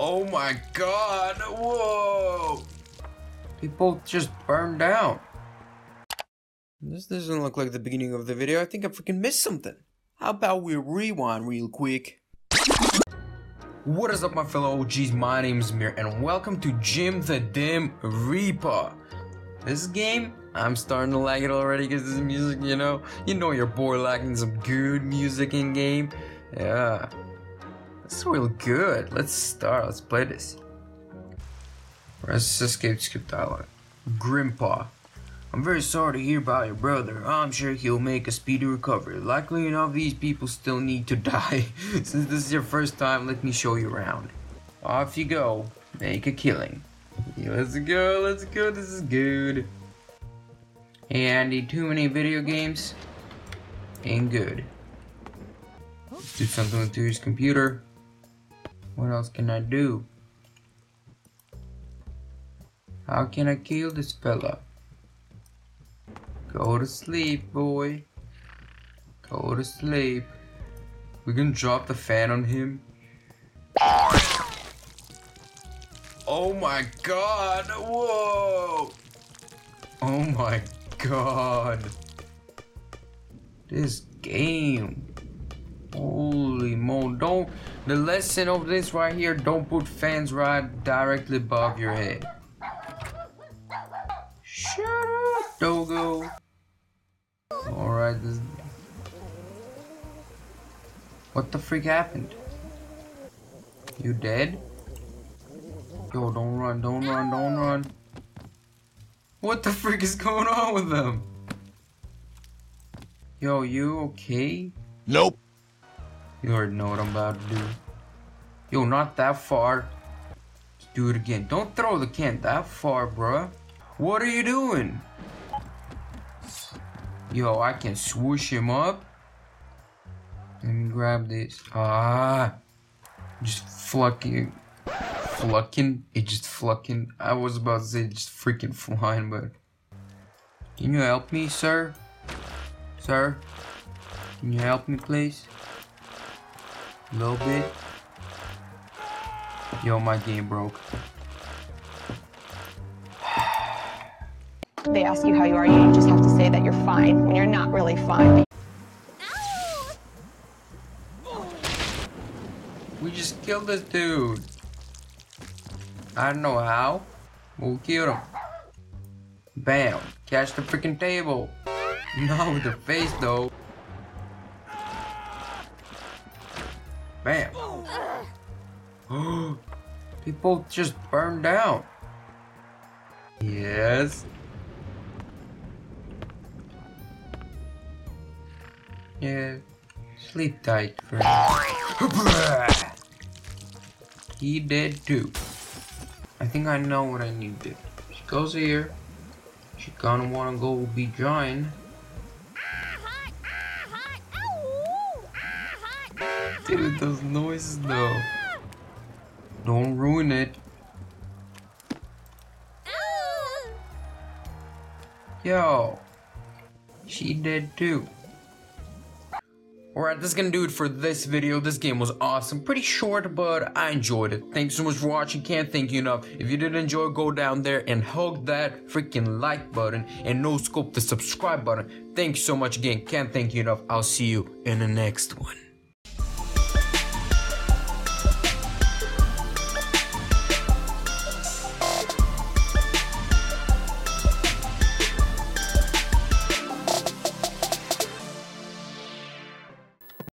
Oh my God, whoa! People just burned down. This doesn't look like the beginning of the video. I think I freaking missed something. How about we rewind real quick? What is up, my fellow OGs? My name is Mir, and welcome to Jim the Dim Reaper. This game, I'm starting to like it already because this music, you know your boy liking some good music in game. Yeah, it's real good. Let's start. Let's play this. Let's escape. Skip dialogue. Grimpa, I'm very sorry to hear about your brother. I'm sure he'll make a speedy recovery. Likely enough, these people still need to die. Since this is your first time, let me show you around. Off you go. Make a killing. Let's go. Let's go. This is good. Hey Andy, too many video games ain't good. Let's do something to his computer. What else can I do? How can I kill this fella? Go to sleep, boy. Go to sleep. We can drop the fan on him. Oh my God, whoa! Oh my God. This game. Holy mo, don't. The lesson of this right here, don't put fans right directly above your head. Shut up, Dogo. Alright, this. What the freak happened? You dead? Yo, don't run, don't run, don't run. What the freak is going on with them? Yo, you okay? Nope. You already know what I'm about to do. Yo, not that far. Let's do it again. Don't throw the can that far, bruh. What are you doing? Yo, I can swoosh him up. Let me grab this. Ah. Just fucking... Flucking, it just flucking. I was about to say just freaking flying, but can you help me, sir? Sir, can you help me, please? A little bit. Yo, my game broke. They ask you how you are, you just have to say that you're fine when you're not really fine. We just killed this dude. I don't know how. We'll kill him. Bam. Catch the freaking table. No, with the face though. Bam. People just burned down. Yes. Yeah. Sleep tight, friend. He dead too. I think I know what I need to do. She goes here. She gonna wanna go be giant. Dude, those noises though. Don't ruin it. Yo. She did too. Alright, that's gonna do it for this video. This game was awesome. Pretty short, but I enjoyed it. Thanks so much for watching. Can't thank you enough. If you did enjoy, go down there and hug that freaking like button and no scope the subscribe button. Thanks so much again. Can't thank you enough. I'll see you in the next one.